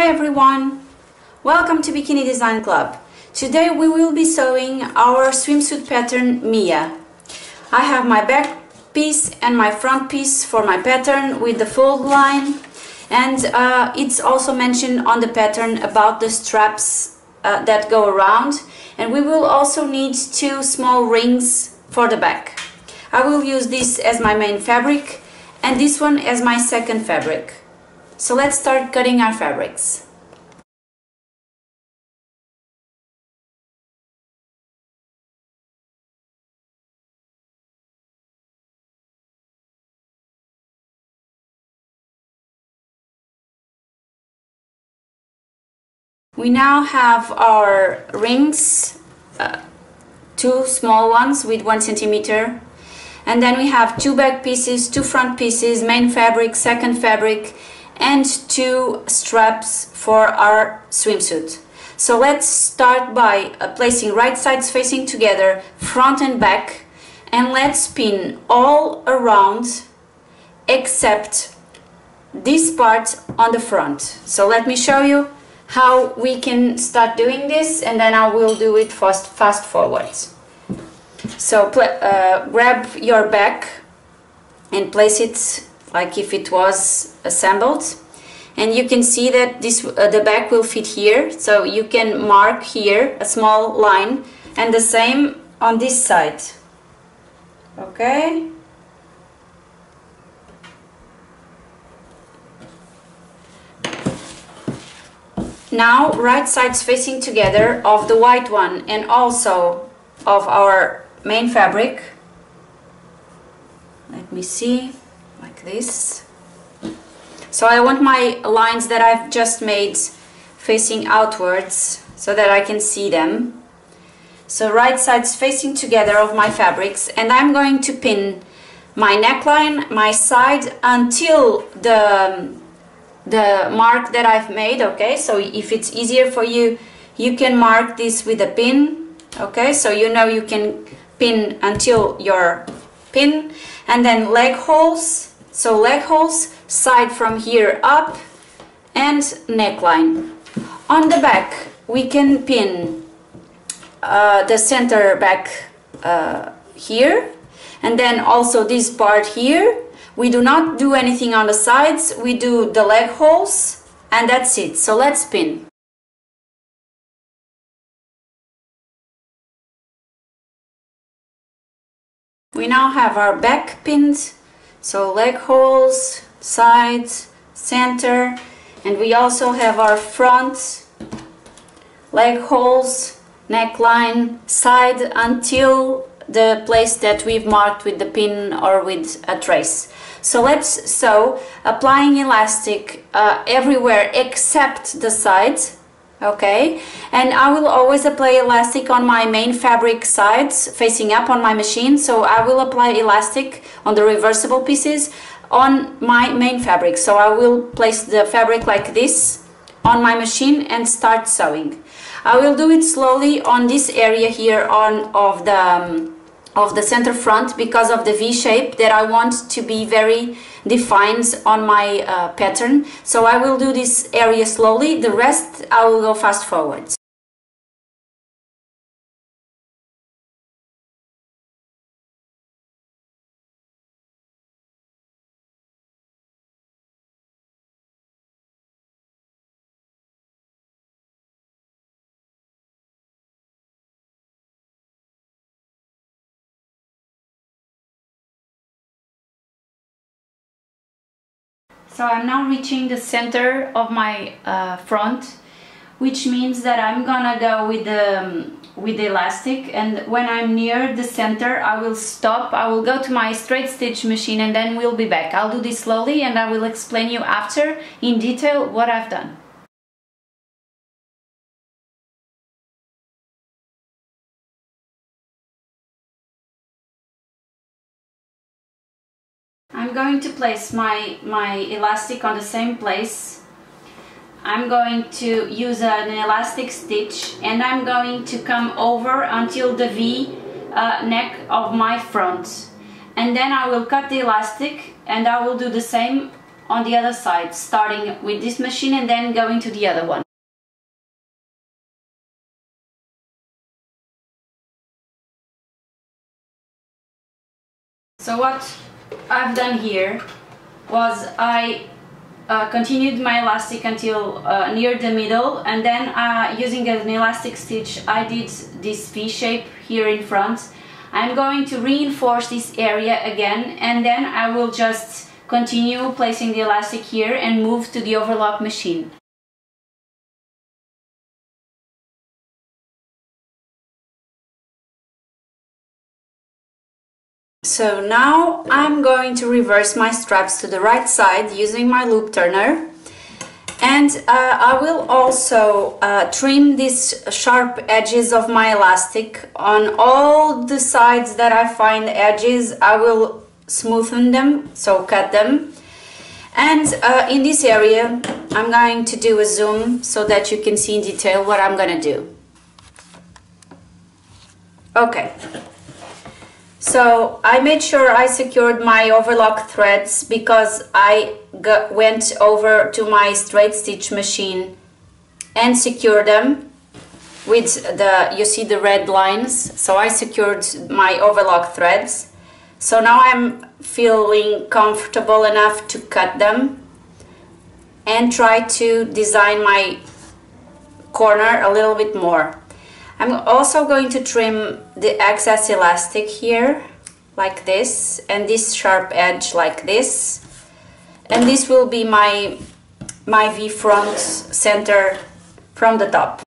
Hi everyone! Welcome to Bikini Design Club. Today we will be sewing our swimsuit pattern Mia. I have my back piece and my front piece for my pattern with the fold line, and it's also mentioned on the pattern about the straps that go around, and we will also need two small rings for the back. I will use this as my main fabric and this one as my second fabric. So let's start cutting our fabrics. We now have our rings, two small ones with 1 centimeter. And then we have two back pieces, two front pieces, main fabric, second fabric, and two straps for our swimsuit. So let's start by placing right sides facing together, front and back, and let's pin all around except this part on the front. So let me show you how we can start doing this, and then I will do it fast forwards. So grab your back and place it like if it was assembled, and you can see that this the back will fit here, so you can mark here a small line, and the same on this side. Okay, now right sides facing together of the white one and also of our main fabric. Let me see, like this. So I want my lines that I've just made facing outwards so that I can see them. So right sides facing together of my fabrics, and I'm going to pin my neckline, my side, until the mark that I've made. Okay, so if it's easier for you, you can mark this with a pin. Okay, so you know you can pin until your pin, and then leg holes. So leg holes, side from here up, and neckline. On the back, we can pin the center back here, and then also this part here. We do not do anything on the sides, we do the leg holes, and that's it. So let's pin. We now have our back pinned. So leg holes, sides, center, and we also have our front, leg holes, neckline, side, until the place that we've marked with the pin or with a trace. So let's sew, applying elastic everywhere except the sides. Okay, and I will always apply elastic on my main fabric sides facing up on my machine, so I will apply elastic on the reversible pieces on my main fabric. So I will place the fabric like this on my machine and start sewing. I will do it slowly on this area here on of the center front, because of the V shape that I want to be very defined on my pattern. So I will do this area slowly, the rest I will go fast forwards. So I'm now reaching the center of my front, which means that I'm gonna go with the elastic, and when I'm near the center I will stop, I will go to my straight stitch machine, and then we'll be back. I'll do this slowly and I will explain you after in detail what I've done. I'm going to place my elastic on the same place. I'm going to use an elastic stitch, and I'm going to come over until the V neck of my front, and then I will cut the elastic, and I will do the same on the other side, starting with this machine and then going to the other one. So what I've done here was I continued my elastic until near the middle, and then using an elastic stitch I did this V shape here in front. I'm going to reinforce this area again, and then I will just continue placing the elastic here and move to the overlock machine. So now I'm going to reverse my straps to the right side using my loop turner, and I will also trim these sharp edges of my elastic. On all the sides that I find edges, I will smoothen them, so cut them. And in this area I'm going to do a zoom so that you can see in detail what I'm gonna do. Okay. So I made sure I secured my overlock threads because I went over to my straight stitch machine and secured them with the, you see the red lines, so I secured my overlock threads. So now I'm feeling comfortable enough to cut them and try to design my corner a little bit more. I'm also going to trim the excess elastic here like this, and this sharp edge like this, and this will be my V front center from the top.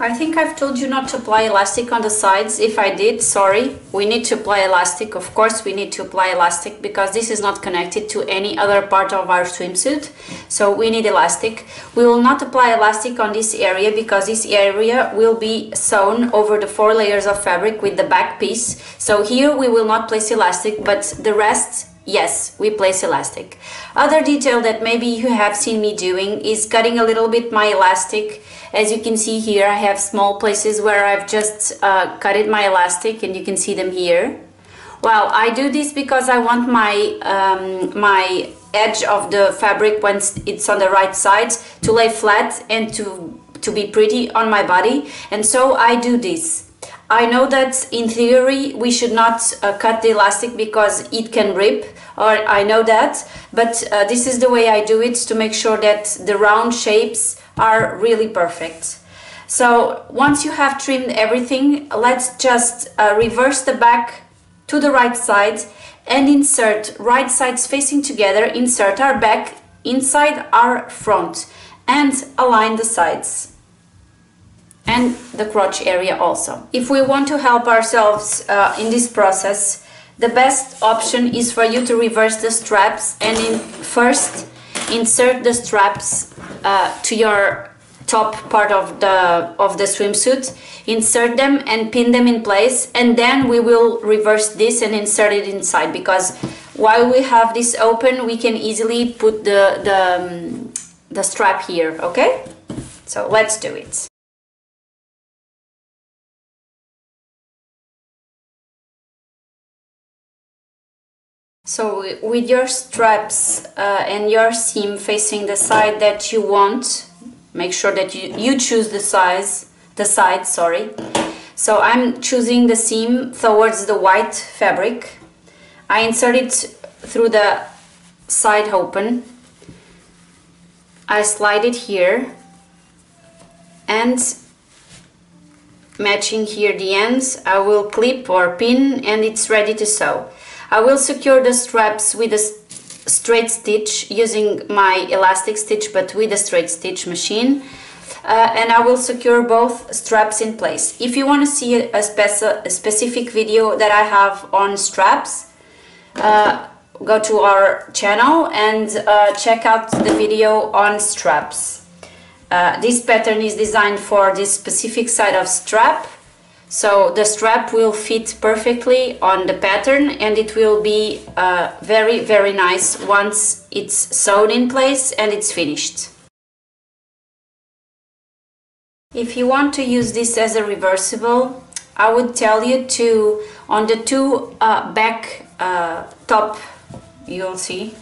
I think I've told you not to apply elastic on the sides. If I did, sorry. We need to apply elastic, of course we need to apply elastic because this is not connected to any other part of our swimsuit, so we need elastic. We will not apply elastic on this area because this area will be sewn over the 4 layers of fabric with the back piece, so here we will not place elastic, but the rest, yes, we place elastic. Other detail that maybe you have seen me doing is cutting a little bit my elastic. As you can see here, I have small places where I've just cutted my elastic, and you can see them here. Well, I do this because I want my, my edge of the fabric, once it's on the right side, to lay flat and to be pretty on my body, and so I do this. I know that in theory we should not cut the elastic because it can rip, or I know that, but this is the way I do it to make sure that the round shapes are really perfect. So once you have trimmed everything, let's just reverse the back to the right side and insert right sides facing together, insert our back inside our front and align the sides and the crotch area also. If we want to help ourselves in this process, the best option is for you to reverse the straps and first insert the straps to your top part of the swimsuit, insert them and pin them in place, and then we will reverse this and insert it inside, because while we have this open we can easily put the strap here, okay? So let's do it. So with your straps and your seam facing the side that you want, make sure that you choose the side, sorry. So I'm choosing the seam towards the white fabric. I insert it through the side open. I slide it here and matching here the ends, I will clip or pin, and it's ready to sew. I will secure the straps with a straight stitch using my elastic stitch, but with a straight stitch machine, and I will secure both straps in place. If you want to see a specific video that I have on straps, go to our channel and check out the video on straps. This pattern is designed for this specific side of strap. So the strap will fit perfectly on the pattern, and it will be very, very nice once it's sewn in place and it's finished. If you want to use this as a reversible, I would tell you to, on the two back top you'll see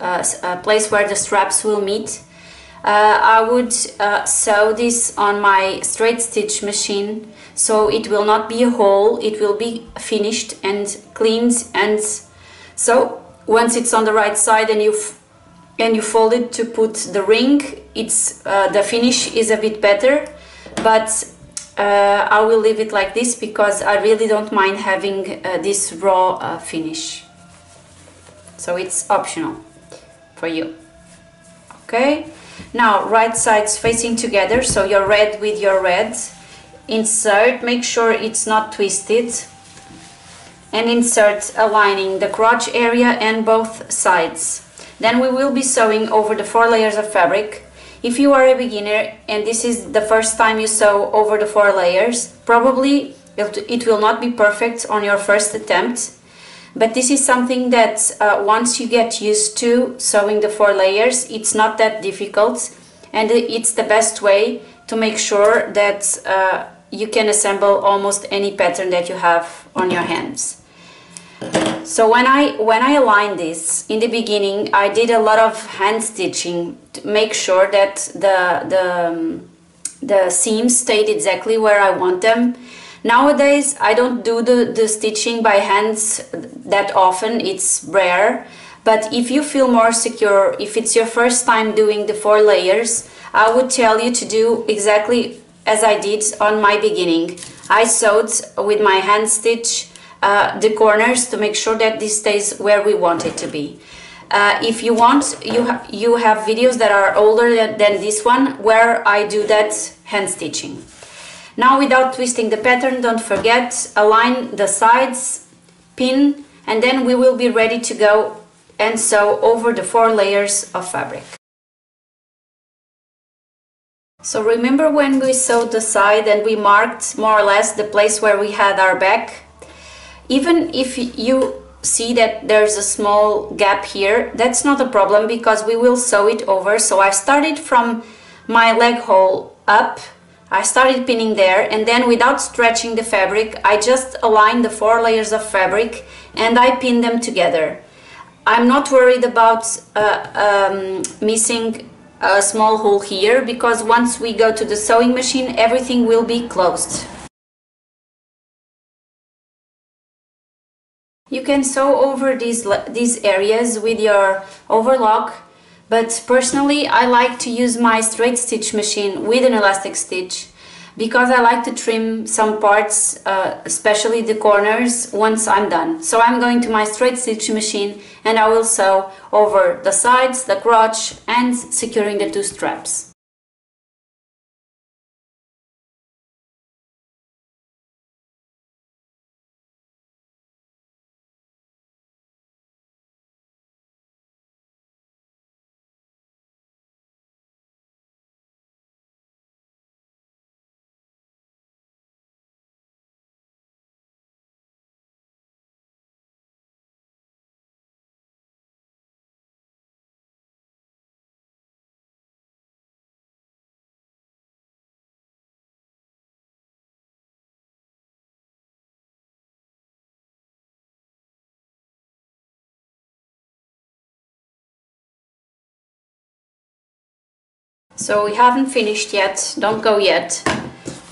a place where the straps will meet. I would sew this on my straight stitch machine, so it will not be a hole, it will be finished and cleaned. And so once it's on the right side and you fold it to put the ring, it's the finish is a bit better, but I will leave it like this because I really don't mind having this raw finish, so it's optional for you. Okay, now right sides facing together, so your red with your red, insert, make sure it's not twisted, and insert aligning the crotch area and both sides. Then we will be sewing over the 4 layers of fabric. If you are a beginner and this is the first time you sew over the 4 layers, probably it will not be perfect on your first attempt, but this is something that once you get used to sewing the 4 layers, it's not that difficult, and it's the best way to make sure that you can assemble almost any pattern that you have on your hands. So when I aligned this in the beginning, I did a lot of hand stitching to make sure that the seams stayed exactly where I want them. Nowadays I don't do the stitching by hands that often, it's rare, but if you feel more secure, if it's your first time doing the 4 layers, I would tell you to do exactly as I did on my beginning. I sewed with my hand stitch the corners to make sure that this stays where we want it to be. If you want, you have videos that are older than this one where I do that hand stitching. Now, without twisting the pattern, don't forget, align the sides, pin, and then we will be ready to go and sew over the 4 layers of fabric. So remember when we sewed the side and we marked more or less the place where we had our back? Even if you see that there's a small gap here, that's not a problem because we will sew it over. So I started from my leg hole up, I started pinning there, and then without stretching the fabric, I just aligned the 4 layers of fabric and I pinned them together. I'm not worried about missing a small hole here because once we go to the sewing machine, everything will be closed. You can sew over these areas with your overlock, but personally I like to use my straight stitch machine with an elastic stitch because I like to trim some parts, especially the corners, once I'm done. So I'm going to my straight stitch machine and I will sew over the sides, the crotch, and securing the 2 straps. So we haven't finished yet, don't go yet,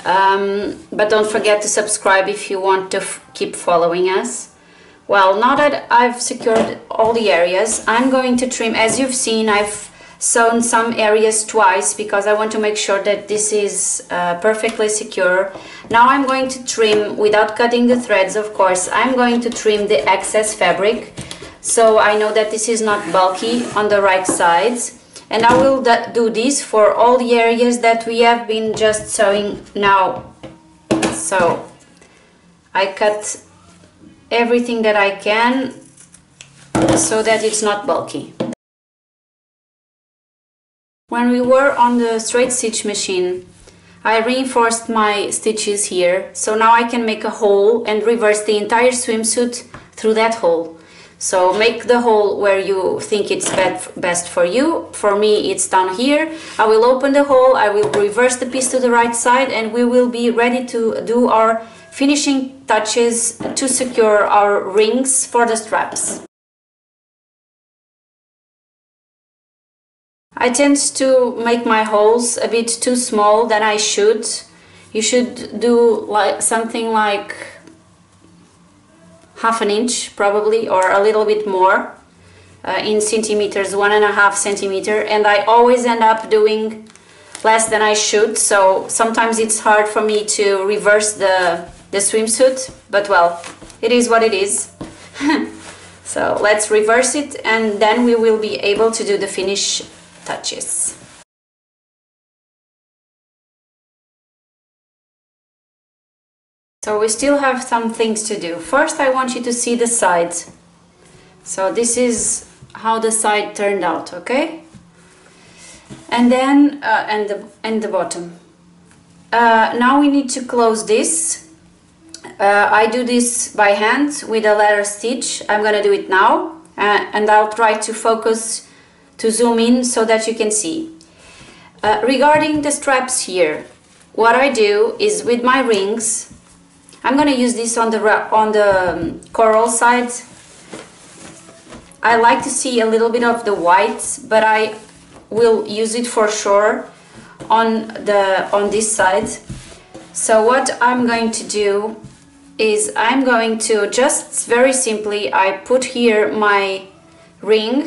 but don't forget to subscribe if you want to keep following us. Well, now that I've secured all the areas, I'm going to trim. As you've seen, I've sewn some areas twice because I want to make sure that this is perfectly secure. Now I'm going to trim, without cutting the threads of course, I'm going to trim the excess fabric, so I know that this is not bulky on the right side. And I will do this for all the areas that we have been just sewing now. So I cut everything that I can so that it's not bulky. When we were on the straight stitch machine, I reinforced my stitches here, so now I can make a hole and reverse the entire swimsuit through that hole. So make the hole where you think it's best for you. For me, it's down here. I will open the hole, I will reverse the piece to the right side, and we will be ready to do our finishing touches to secure our rings for the straps. I tend to make my holes a bit too small than I should. You should do like something like half an inch probably, or a little bit more, in centimeters, 1.5 centimeters, and I always end up doing less than I should, so sometimes it's hard for me to reverse the swimsuit, but well, it is what it is. So let's reverse it and then we will be able to do the finish touches. So we still have some things to do. First I want you to see the sides. So this is how the side turned out, okay? And then and the bottom. Now we need to close this. I do this by hand with a letter stitch. I'm gonna do it now, and I'll try to focus to zoom in so that you can see. Regarding the straps here, what I do is with my rings, I'm gonna use this on the coral side. I like to see a little bit of the white, but I will use it for sure on this side. So what I'm going to do is I'm going to just very simply, I put here my ring,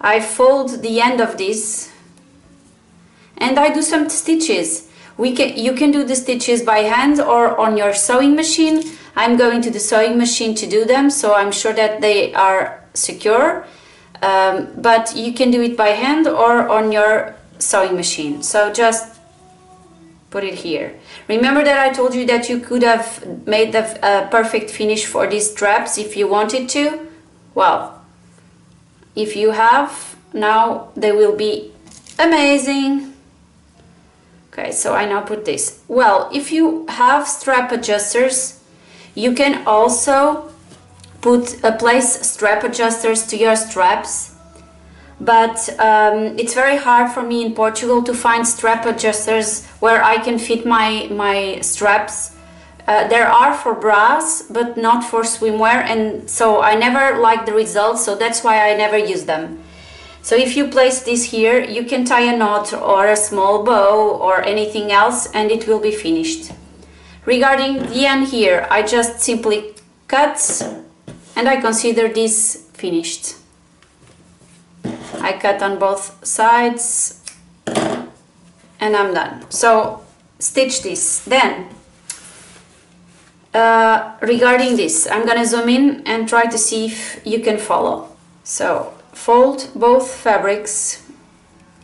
I fold the end of this and I do some stitches. You can do the stitches by hand or on your sewing machine. I'm going to the sewing machine to do them, so I'm sure that they are secure, but you can do it by hand or on your sewing machine. So just put it here. Remember that I told you that you could have made the perfect finish for these straps if you wanted to. Well, if you have, now they will be amazing. Okay, so I now put this. Well, if you have strap adjusters, you can also place strap adjusters to your straps. But it's very hard for me in Portugal to find strap adjusters where I can fit my straps. There are for bras, but not for swimwear, and so I never like the results, so that's why I never use them. So if you place this here, you can tie a knot or a small bow or anything else and it will be finished. Regarding the end here, I just simply cut and I consider this finished. I cut on both sides and I'm done. So stitch this. Then regarding this, I'm gonna zoom in and try to see if you can follow. So fold both fabrics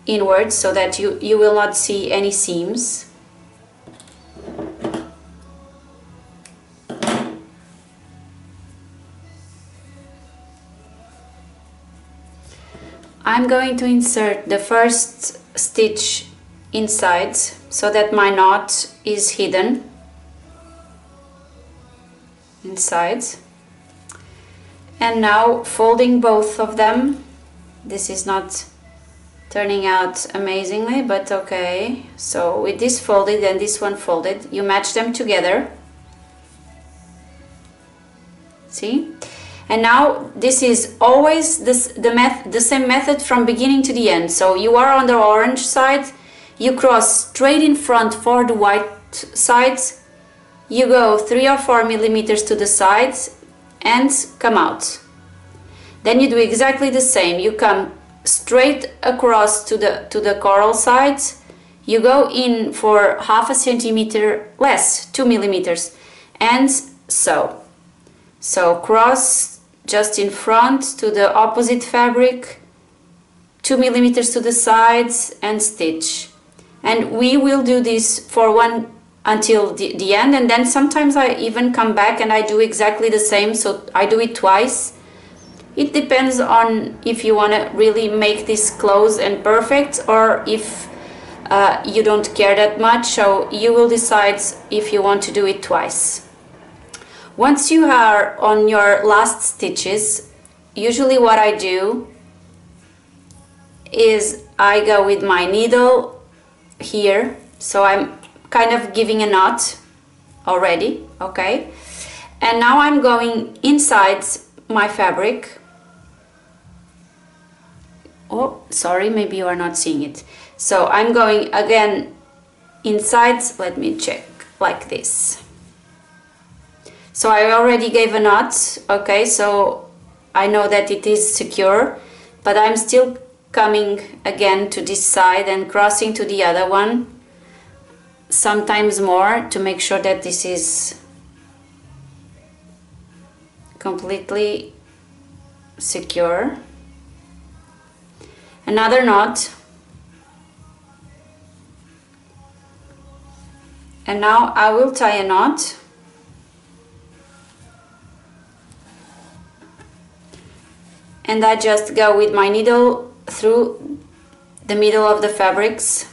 inwards so that you will not see any seams. I'm going to insert the first stitch inside so that my knot is hidden inside, and now folding both of them. This is not turning out amazingly, but okay. So with this folded and this one folded, you match them together, see? And now this is always the same method from beginning to the end. So you are on the orange side, you cross straight in front for the white sides, you go 3 or 4 millimeters to the sides and come out. Then you do exactly the same, you come straight across to the coral sides, you go in for 0.5 centimeter less, 2 millimeters, and so. So cross just in front to the opposite fabric, 2 millimeters to the sides and stitch. And we will do this for one until the end, and then sometimes I even come back and I do exactly the same, so I do it twice. It depends on if you want to really make this close and perfect, or if you don't care that much, so you will decide if you want to do it twice. Once you are on your last stitches, usually what I do is I go with my needle here, so I'm kind of giving a knot already, okay? And now I'm going inside my fabric, Oh, sorry, maybe you are not seeing it. So I'm going again insides, let me check, like this. So I already gave a knot, okay, so I know that it is secure, but I'm still coming again to this side and crossing to the other one, sometimes more, to make sure that this is completely secure. Another knot, and now I will tie a knot and I just go with my needle through the middle of the fabrics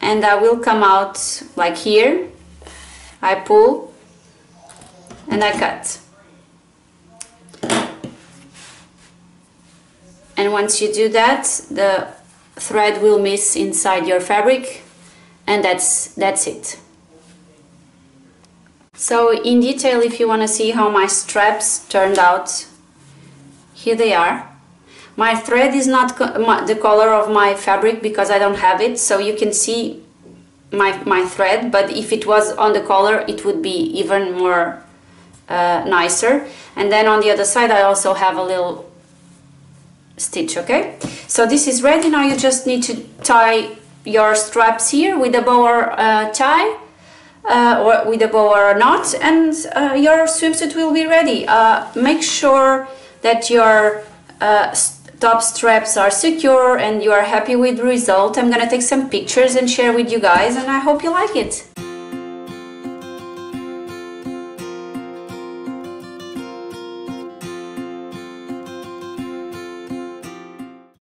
and I will come out like here. I pull and I cut. And once you do that, the thread will miss inside your fabric, and that's it. So in detail, if you want to see how my straps turned out, here they are. My thread is not the color of my fabric because I don't have it, so you can see my thread, but if it was on the color, it would be even more nicer. And then on the other side, I also have a little stitch, okay? So this is ready. Now you just need to tie your straps here with a bow or tie, or with a bow or a knot, and your swimsuit will be ready. Make sure that your top straps are secure and you are happy with the result. I'm gonna take some pictures and share with you guys, and I hope you like it.